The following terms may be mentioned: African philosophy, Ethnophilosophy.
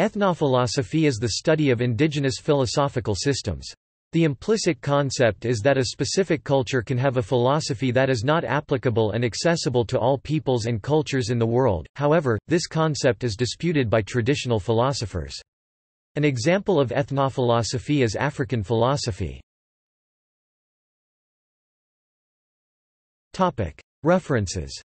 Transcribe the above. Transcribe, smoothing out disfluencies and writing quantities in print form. Ethnophilosophy is the study of indigenous philosophical systems. The implicit concept is that a specific culture can have a philosophy that is not applicable and accessible to all peoples and cultures in the world. However, this concept is disputed by traditional philosophers. An example of ethnophilosophy is African philosophy. References.